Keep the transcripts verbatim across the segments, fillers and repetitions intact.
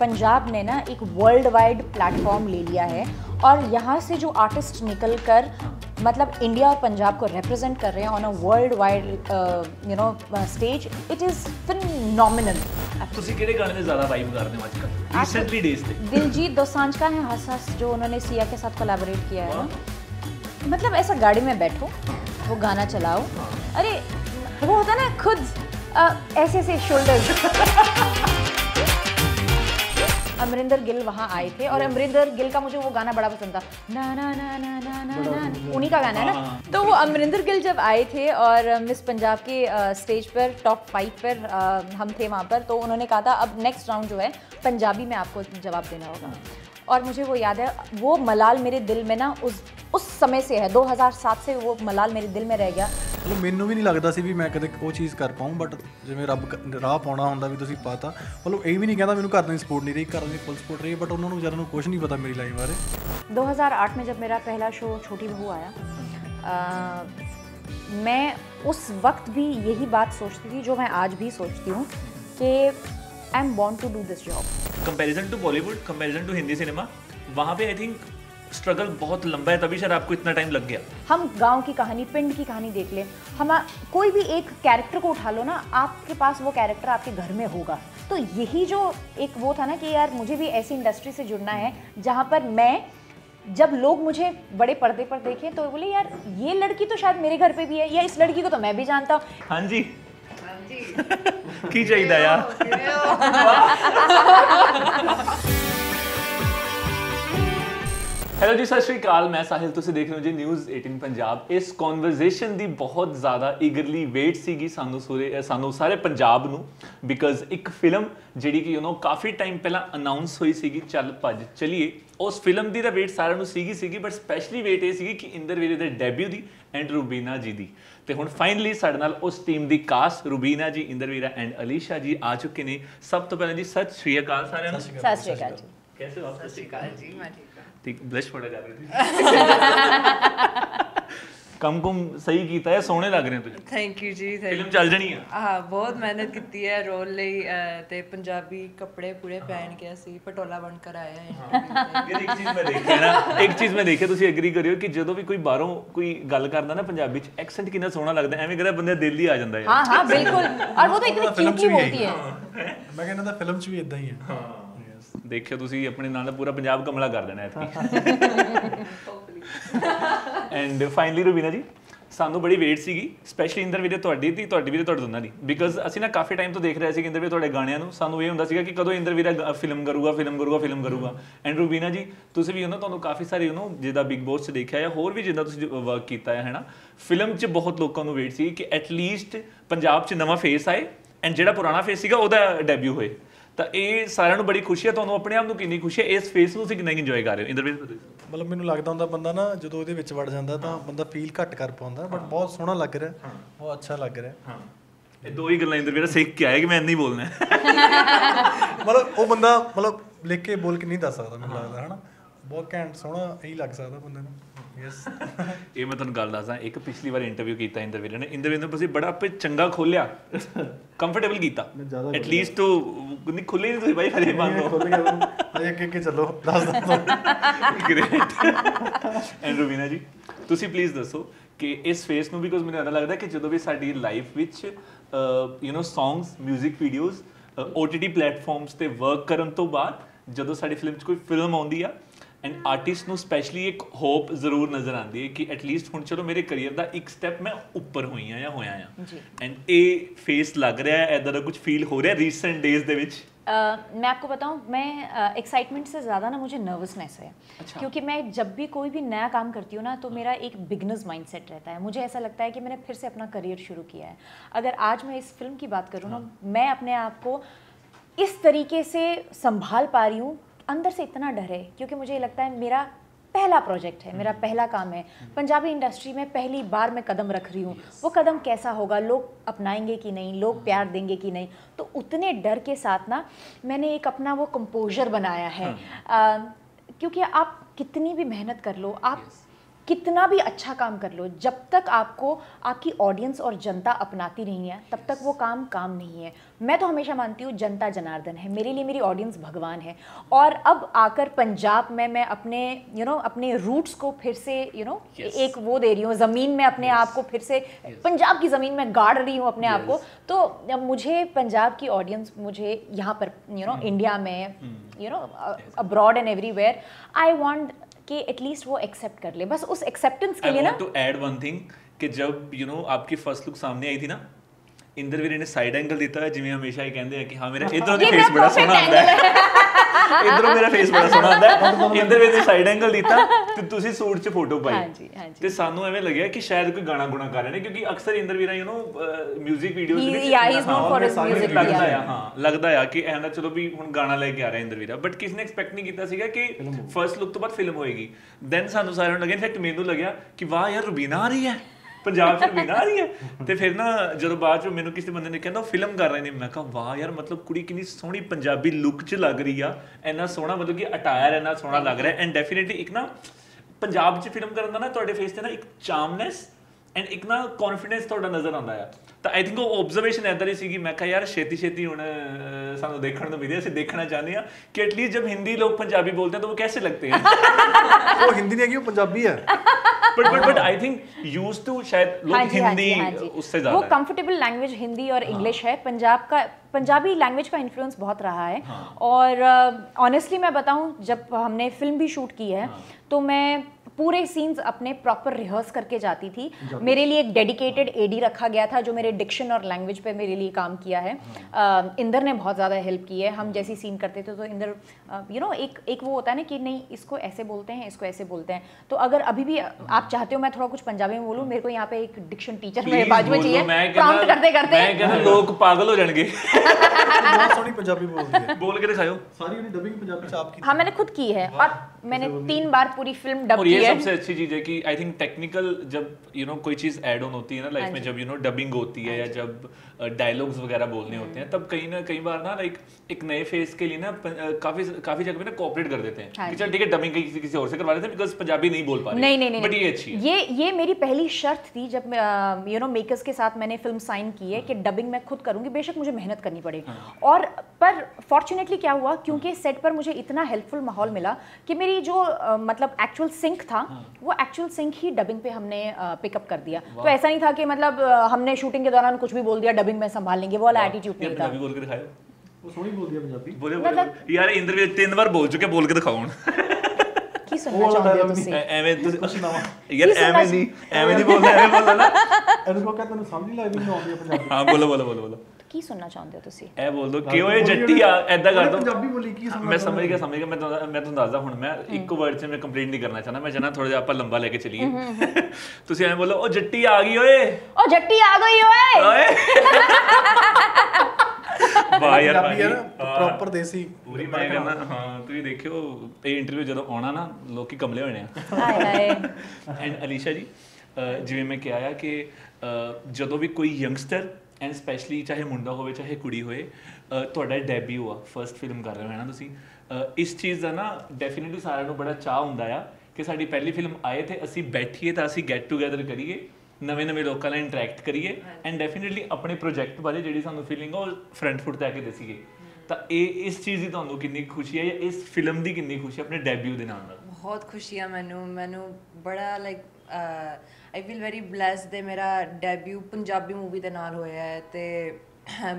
पंजाब ने ना एक वर्ल्ड वाइड प्लेटफॉर्म ले लिया है और यहाँ से जो आर्टिस्ट निकल कर मतलब इंडिया और पंजाब को रिप्रेजेंट कर रहे हैं on a world wide you know stage, it is phenomenal. ਤੁਸੀਂ ਕਿਹੜੇ ਗਾਣੇ ਤੇ ਜ਼ਿਆਦਾ ਵਾਈਬ ਕਰਦੇ ਹੋ ਅੱਜਕੱਲ ਰੀਸੈਂਟਲੀ ਡੇਜ਼ ਤੇ? दिलजीत दोसांझ का है हंस हंस, जो उन्होंने सिया के साथ कोलैबोरेट किया है। मतलब ऐसा गाड़ी में बैठो, वो गाना चलाओ, अरे वो होता ना खुद ऐसे ऐसे शोल्डर। अमरिंदर गिल वहाँ आए थे और अमरिंदर गिल का मुझे वो गाना बड़ा पसंद था, ना ना ना ना ना ना ना, उन्हीं का गाना है ना। तो वो अमरिंदर गिल जब आए थे और मिस पंजाब के स्टेज पर टॉप फाइव पर हम थे वहाँ पर, तो उन्होंने कहा था अब नेक्स्ट राउंड जो है पंजाबी में आपको जवाब देना होगा। और मुझे वो याद है, वो मलाल मेरे दिल में ना उस उस समय से है, दो हज़ार सात से वो मलाल मेरे दिल में रह गया। मतलब मैनू भी नहीं लगता सी भी मैं कदे वो चीज़ कर पाऊँ, बट जिवें रब राह पाउणा हुंदा भी तुसीं पाता। मतलब यही भी नहीं कहता मैनू घर दी सपोर्ट नहीं रही, घर दी फुल सपोर्ट रही, बट उन्होंने विचारों कुछ नहीं पता मेरी लाइफ बारे। दो हज़ार आठ में जब मेरा पहला शो छोटी बहू आया, आ, मैं उस वक्त भी यही बात सोचती थी जो मैं आज भी सोचती हूँ कि I am born to do this job. Comparison to Bollywood, comparison to Hindi cinema, वहाँ पे आई थिंक स्ट्रगल बहुत लंबा है, तभी शायद आपको इतना टाइम लग गया। हम गांव की कहानी, पिंड की कहानी देख ले, हम कोई भी एक कैरेक्टर को उठा लो ना, आपके पास वो कैरेक्टर आपके घर में होगा। तो यही जो एक वो था ना कि यार मुझे भी ऐसी इंडस्ट्री से जुड़ना है जहाँ पर मैं, जब लोग मुझे बड़े पर्दे पर देखें तो बोले यार ये लड़की तो शायद मेरे घर पर भी है, या इस लड़की को तो मैं भी जानता हूँ। हाँ जी की चाहिए यार। हेलो जी, सत श्री अकाल, मैं साहिल, तुसीं देख रहे हो जी न्यूज़ अठारह पंजाब। इस कॉन्वरजेशन की बहुत ज़्यादा ईगरली वेट सीगी सानू सूरे सानू सारे पंजाब नू, बिकॉज एक फिल्म जिहड़ी कि यू नो काफ़ी टाइम पहला अनाउंस हुई सीगी, चल भज चलीए, उस फिल्म की तो वेट सारे नू सीगी सीगी बट स्पैशली वेट ये सीगी कि इंदरवीर दे डेब्यू दी एंड रूबीना जी दी। तो हुण फाइनली साडे नाल उस टीम की कास्ट रूबीना जी, इंदरवीर एंड अलीशा जी आ चुके हैं। सब तो पहले जी सत श्री अकाल सारे नू। सत श्री अकाल जी, कैसे हो? सत श्री अकाल जी, मैं ठीक। ठीक, ब्लश पड़ा जा रही थी। कम कम सही किया है, सोहने लग रहे हैं तुझे। थैंक यू जी, फिल्म चल जानी है। हाँ, बहुत मेहनत की है रोल ਲਈ ਤੇ ਪੰਜਾਬੀ ਕੱਪੜੇ ਪੂਰੇ ਪਹਿਨ ਕੇ ਅਸੀਂ ਪਟੋਲਾ ਬਣ ਕੇ ਆਏ ਹਾਂ। ਇਹ ਇੱਕ ਚੀਜ਼ ਮੈਂ ਦੇਖਿਆ ਨਾ, ਇੱਕ ਚੀਜ਼ ਮੈਂ ਦੇਖਿਆ, ਤੁਸੀਂ ਐਗਰੀ ਕਰਿਓ ਕਿ ਜਦੋਂ ਵੀ ਕੋਈ ਬਾਹਰੋਂ ਕੋਈ ਗੱਲ ਕਰਦਾ ਨਾ ਪੰਜਾਬੀ ਚ ਐਕਸੈਂਟ ਕਿੰਨਾ ਸੋਹਣਾ ਲੱਗਦਾ, ਐਵੇਂ ਕਰਦਾ ਬੰਦੇ ਦਾ ਦਿਲ ਹੀ ਆ ਜਾਂਦਾ ਹੈ। ਹਾਂ ਹਾਂ ਬਿਲकुल, और वो तो इतनी क्यूट होती है। मैं कहना था फिल्म च भी ਇਦਾਂ ही है। हां देखियो, तुसी अपने नाल दा पूरा पंजाब कमला कर देना है। एंड फाइनली रूबीना जी, सानू बड़ी वेट सीगी स्पैशली इंदरवीर तुहाडी दी, तुहाडी वीर तुहाडे दोनां दी, बिकॉज असी ना काफ़ी टाइम तो देख रहे सी कि इंदरवीर तुहाडे गाणियां नू, सानू ये हुंदा सीगा कि कदों इंदरवीर फिल्म करूगा फिल्म करूगा फिल्म करूगा। एंड रूबीना जी, तुसी भी यू नो तुहानू काफ़ी सारे यू नो जिदा बिग बॉस च देखिया या होर भी जिदा तुसी वर्क कीता है है ना, फिल्म च बहुत लोगों नू वेट सी कि एटलीस्ट पंजाब च नवा फेस आए एंड जिहड़ा पुराना फेस सीगा ओहदा डेब्यू होए। तो ये सारे नू बड़ी खुशी है, तो अपने आप को कितनी खुशी है इस फेस को कितना इंजॉय कर रहे हो इंदरवीर? मतलब मैं लगता हूँ बंदा ना जो वो वड़ जाता तो बंदा फील घट कर पाता, बट बहुत सोहना लग रहा है, बहुत अच्छा लग रहा है। ये दो ही गल्लां इंदरवीर सीख के आए कि मैं इन्नी बोलना है। मतलब वो बंदा मतलब लिख के बोल के नहीं दस सकता, मैं लगता है ना बहुत घैंट सोहना यही लग सकता बंदे नू। यस, ये मैं तुहानू गल दस्सां, एक पिछली बार इंटरव्यू किया इंदरवीर ने, इंदरवीर ने तुसीं बड़ा चंगा खोलिया, कंफर्टेबल किया एटलीस्ट, तो नहीं खुले नहीं भाई हरे बांधो चलो ग्रेट। एंड रूबीना जी, तुसीं प्लीज़ दसो कि इस फेस में बिकॉज मैंने लगता है कि जो भी साडी लाइफ विच you know songs, music videos, O T T platforms पर वर्क करने तो बाद जो साडी फिल्म च कोई फिल्म आउंदी आ एंड आर्टिस्ट को स्पैशली एक होप जरूर नज़र आती है कि एटलीस्ट हूँ चलो मेरे करियर का एक स्टैप मैं उपर हुई हाँ या होया हाँ। एंड ये फेस लग रहा है, इधर कुछ फील हो रहा है रीसेंट डेज दे विच? Uh, मैं आपको बताऊँ, मैं एक्साइटमेंट uh, से ज़्यादा ना मुझे नर्वसनेस है। अच्छा। क्योंकि मैं जब भी कोई भी नया काम करती हूँ ना तो मेरा एक बिगनर्स माइंडसेट रहता है, मुझे ऐसा लगता है कि मैंने फिर से अपना करियर शुरू किया है। अगर आज मैं इस फिल्म की बात करूँ ना, मैं अपने आप को इस तरीके से संभाल पा रही हूँ, अंदर से इतना डर है क्योंकि मुझे लगता है मेरा पहला प्रोजेक्ट है, मेरा पहला काम है, पंजाबी इंडस्ट्री में पहली बार मैं कदम रख रही हूँ। yes. वो कदम कैसा होगा, लोग अपनाएंगे कि नहीं, लोग प्यार देंगे कि नहीं, तो उतने डर के साथ ना मैंने एक अपना वो कंपोजर बनाया है। हाँ। आ, क्योंकि आप कितनी भी मेहनत कर लो, आप yes. कितना भी अच्छा काम कर लो, जब तक आपको आपकी ऑडियंस और जनता अपनाती नहीं है तब तक वो काम काम नहीं है। मैं तो हमेशा मानती हूँ जनता जनार्दन है, मेरे लिए मेरी ऑडियंस भगवान है। और अब आकर पंजाब में मैं अपने यू you नो know, अपने रूट्स को फिर से you you know know, yes. एक वो दे रही हूँ, ज़मीन में अपने yes. आप को फिर से yes. पंजाब की ज़मीन में गाड़ रही हूँ अपने yes. आप को। तो मुझे पंजाब की ऑडियंस मुझे यहाँ पर यू नो इंडिया में you know abroad and everywhere I want कि एटलीस्ट वो एक्सेप्ट कर ले। बस उस एक्सेप्टेंस के लिए ना टू ऐड वन थिंग कि जब यू नो आपकी फर्स्ट लुक सामने आई थी ना, इंदरवीर ने साइड एंगल देता है जिम्मे हमेशा ही कहते हैं कि हाँ मेरा इधरों दी फेस बड़ा सोना आता है, इधरों मेरा फेस बड़ा सोना आता है। इंदरवीर ने साइड एंगल देता तो तुसी सूट च फोटो पाई ते सानू एवें लगे कि शायद कोई गाना गुना कर रहे ने, क्योंकि अक्सर Inderveer you know music videos दे विच लगदा है, हां लगदा है कि एंदा चलो भी हुन गाना लेके आ रहा है इंदरवीर, बट किसी ने एक्सपेक्ट नहीं कीता सीगा कि फर्स्ट लुक तो बाद फिल्म होएगी। देन सानू सारे लगे, इनफैक्ट मेनू लग्या कि वाह यार रुबीना आ रही है पंजाब से बिना आ रही है। तो फिर ना जो बाद मैंने किसी बंदे ने कहना फिल्म कर रहे हैं, मैं कहा वाह यार मतलब कुड़ी कितनी सोहनी पंजाबी लुक च लग रही है, इन्ना सोहना मतलब कि अटायर इन्ना सोहना लग रहा है। एंड डेफिनेटली एक ना पंजाब च फिल्म करन दा ना तुहाडे फेस ते ना एक चार्मनेस एंड एक ना कॉन्फिडेंस तुहाडा नजर आंदा है। तो आई थिंक वो ऑब्जर्वेशन इधर ही सी, मैं कहा यार छेती छेती हुण सानू देखण नू मिले, असीं देखना चाहते हैं कि एटलीस्ट जब हिंदी लोग पंजाबी बोलते हैं तो वो कैसे लगते हैं। वो हिंदी नहीं है कि वो पंजाबी है, but but but I think used to शायद लोग हिंदी उससे ज्यादा वो कंफर्टेबल लैंग्वेज हिंदी और इंग्लिश है। पंजाब का पंजाबी लैंग्वेज का इन्फ्लुएंस बहुत रहा है। हाँ। और ऑनेस्टली uh, मैं बताऊं जब हमने फिल्म भी शूट की है, हाँ। तो मैं पूरे सीन्स अपने प्रॉपर रिहर्स करके जाती थी। मेरे लिए एक डेडिकेटेड एडी रखा गया था जो मेरे डिक्शन और लैंग्वेज पे मेरे लिए काम किया है। uh, इंदर ने बहुत ज़्यादा हेल्प की है। हम जैसी सीन करते थे तो इंदर यू नो एक एक वो होता है ना कि नहीं इसको ऐसे बोलते हैं, इसको ऐसे बोलते हैं। तो अगर अभी भी आप चाहते हो मैं थोड़ा कुछ पंजाबी में बोलूँ, मेरे को यहाँ पे एक डिक्शन टीचर मेरे बाजू में चाहिए, प्रॉम्प्ट करते करते लोग पागल हो जाएंगे। पंजाबी बोल के दिखाओ सारी डबिंग पंजाबी से आपकी। हाँ मैंने खुद की है और मैंने तीन बार पूरी फिल्म डब की है। सबसे अच्छी चीज है कि आई थिंक टेक्निकल जब यू you नो know, कोई चीज ऐड ऑन होती है ना लाइफ में, जब यू नो डबिंग होती है या जब डायलॉग्स uh, वगैरह बोलने होते हैं, तब कहीं ना कई बार ना लाइक एक नए फेस के लिए ना काफी काफी जगह पे ना कोऑपरेट कर देते हैं कि चल ठीक है डबिंग किसी किसी और से करवा लेते हैं बिकॉज़ पंजाबी नहीं बोल पा रहे। नहीं नहीं नहीं बट ये अच्छी है। ये ये मेरी पहली शर्त थी जब यू नो मेकर्स के साथ मैंने फिल्म साइन की है कि डबिंग मैं खुद करूंगी, बेशक मुझे मेहनत करनी पड़े। और पर फॉर्चुनेटली क्या हुआ क्योंकि सेट पर मुझे इतना हेल्पफुल माहौल मिला कि मेरी जो मतलब एक्चुअल सिंक था वो एक्चुअल सिंक ही डबिंग पे हमने पिकअप कर दिया। तो ऐसा नहीं था कि मतलब हमने शूटिंग के दौरान कुछ भी बोल दिया डबिंग में संभाल लेंगे, वो वाला एटीट्यूड नहीं था। बोल के दिखाओ वो सोनी बोल दिया पंजाबी बोले मतलब यार इंदरवीर तीन बार बोल चुके, बोल के दिखाओ की सुनना चाहते हो तुसी एवें तुसी यार एवें नहीं एवें नहीं बोलना एवें बोलना ना इसको कहते हैं समझ नहीं लगती नहीं आती पंजाबी। हां बोलो बोलो बोलो बोलो ਕੀ ਸੁਣਨਾ ਚਾਹੁੰਦੇ ਹੋ ਤੁਸੀਂ ਇਹ ਬੋਲ ਦੋ ਕਿ ਓਏ ਜੱਟੀਆ ਐਦਾਂ ਕਰ ਦੋ ਪੰਜਾਬੀ ਬੋਲੀ ਕੀ ਸਮਝ ਮੈਂ ਸਮਝ ਗਿਆ ਸਮਝ ਗਿਆ ਮੈਂ ਮੈਂ ਤੁਹਾਨੂੰ ਦੱਸਦਾ ਹੁਣ ਮੈਂ ਇੱਕੋ ਵਰਡ 'ਚ ਮੈਂ ਕੰਪਲੀਟ ਨਹੀਂ ਕਰਨਾ ਚਾਹਣਾ ਮੈਂ ਚਾਹਣਾ ਥੋੜਾ ਜਿਹਾ ਆਪਾਂ ਲੰਬਾ ਲੈ ਕੇ ਚਲੀਏ ਤੁਸੀਂ ਐਵੇਂ ਬੋਲੋ ਓ ਜੱਟੀ ਆ ਗਈ ਓਏ ਓ ਜੱਟੀ ਆ ਗਈ ਓਏ ਓਏ ਵਾਹ ਯਾਰ ਪ੍ਰੋਪਰ ਦੇਸੀ ਪੂਰੀ ਮੈਂ ਕਹਿੰਦਾ ਹਾਂ ਤੁਸੀਂ ਦੇਖਿਓ ਇਹ ਇੰਟਰਵਿਊ ਜਦੋਂ ਆਉਣਾ ਨਾ ਲੋਕੀ ਕਮਲੇ ਹੋਣੇ ਆ ਹਾਏ ਹਾਏ ਐਂਡ ਅਲੀਸ਼ਾ ਜੀ ਜਿਵੇਂ ਮੈਂ ਕਿਹਾ ਆ ਕਿ ਜਦੋਂ ਵੀ ਕੋਈ ਯੰਗਸਟਰ एंड स्पैशली चाहे मुंडा होवे चाहे कुड़ी होए तुहाडा डेब्यू आ फर्स्ट फिल्म कर रहे हो है ना तुसी, इस चीज़ का ना डेफिनेटली सारे नूं बड़ा चाह हुंदा आ कि साडी पहली फिल्म आए तो असी बैठीए तो असी गैट टूगैदर करिए, नवे नवे लोगों नाल इंटरैक्ट करिए एंड डेफिनेटली अपने प्रोजैक्ट बारे जिहड़ी सानूं फीलिंग आ फ्रंट फुट ते आके दसीए। तो ये इस चीज़ की तुहानूं कितनी खुशी है या इस फिल्म की कितनी खुशी है अपने डेब्यू दे नाल? बहुत खुशी है मैनू, मैनू बड़ा like I feel very blessed दे मेरा डेब्यू पंजाबी मूवी दे नाल होया है ते